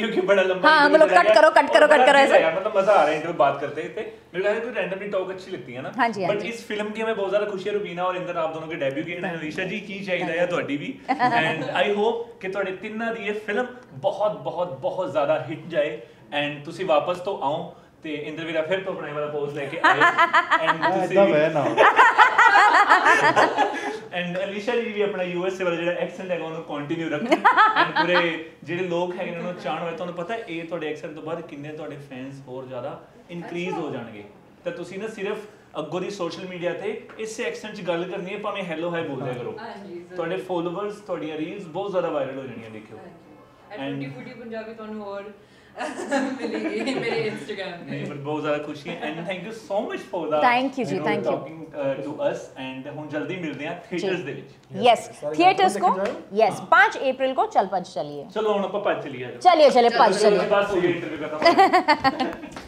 क्योंकि बड़ा लंबा। हाँ मतलब कट करो कट करो कट करो ऐसे। मतलब मजा आ रहा है इनसे बात करते थे। मेरे ख्याल से कोई रैंडमली टॉक अच्छी लगती है ना। हाँ जी। बट इस फिल्म की हमें बहुत ज्यादा खुशी है। रुबीना और इंदर आप दोनों के डेब्यू की अलीशा जी की चाहिए है थोड़ी भी। एंड आई होप कि थोड़े तिन्ना दी ये फिल्म बहुत बहुत बहुत ज्यादा हिट जाए एंड तुसी वापस तो आओ ते इंदरवीरा फिर तो अपना वाला पोज लेके आए एंड तुसी वे ना। एंड अलीशा जी भी अपना यूएसए वाला ਜਿਹੜਾ ਐਕਸੈਂਟ ਹੈਗਾ ਉਹਨੂੰ ਕੰਟੀਨਿਊ ਰੱਖੋ। ਐਂਡ ਪੂਰੇ ਜਿਹੜੇ ਲੋਕ ਹੈਗੇ ਇਹਨਾਂ ਨੂੰ ਚਾਹਣ ਹੋਏ, ਤੁਹਾਨੂੰ ਪਤਾ ਇਹ ਤੁਹਾਡੇ ਐਕਸੈਂਟ ਤੋਂ ਬਾਅਦ ਕਿੰਨੇ ਤੁਹਾਡੇ ਫੈਨਸ ਹੋਰ ਜ਼ਿਆਦਾ ਇਨਕਰੀਜ਼ ਹੋ ਜਾਣਗੇ। ਤਾਂ ਤੁਸੀਂ ਨਾ ਸਿਰਫ ਅੱਗੋਂ ਦੀ ਸੋਸ਼ਲ ਮੀਡੀਆ ਤੇ ਇਸੇ ਐਕਸੈਂਟ 'ਚ ਗੱਲ ਕਰਨੀ ਹੈ, ਭਾਵੇਂ ਹੈਲੋ ਹਾਈ ਬੋਲਦੇ ਕਰੋ, ਤੁਹਾਡੇ ਫੋਲੋਅਰਸ ਤੁਹਾਡੀਆਂ ਰੀਲਸ ਬਹੁਤ ਜ਼ਿਆਦਾ ਵਾਇਰਲ ਹੋ ਜਾਣੀਆਂ। ਦੇਖਿਓ ਐਂਡ ਬਿਊਟੀ ਪੰਜਾਬੀ ਤੁਹਾਨੂੰ ਹੋਰ ਮਿਲੇਗੀ ਮੇਰੇ ਇੰਸਟਾਗ੍ਰam ਤੇ। ਮੈਨੂੰ ਬਹੁਤ ਜ਼ਿਆਦਾ ਖੁਸ਼ੀ ਹੈ and thank you so much for that. Thank you ji, thank you. To us and हम जल्दी मिलते हैं थिएटर्स दे विच। यस, थिएटर्स को यस पाँच अप्रैल को चल पंच चलिए। चलो हम अपन पंच चलिए। चलिए चलिए पंच चलिए। बात हो गई, इंटरव्यू खत्म।